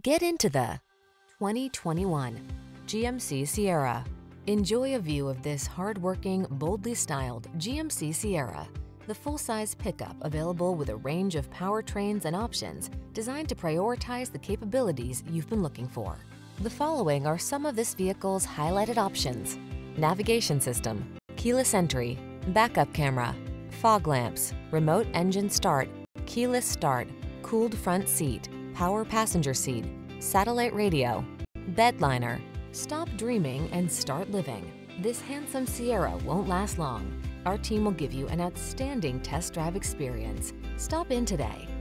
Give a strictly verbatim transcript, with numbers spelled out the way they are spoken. Get into the twenty twenty-one G M C Sierra. Enjoy a view of this hard-working, boldly styled G M C Sierra, the full-size pickup available with a range of powertrains and options designed to prioritize the capabilities you've been looking for. The following are some of this vehicle's highlighted options: navigation system, keyless entry, backup camera, fog lamps, remote engine start, keyless start, cooled front seat, power passenger seat, satellite radio, bed liner. Stop dreaming and start living. This handsome Sierra won't last long. Our team will give you an outstanding test drive experience. Stop in today.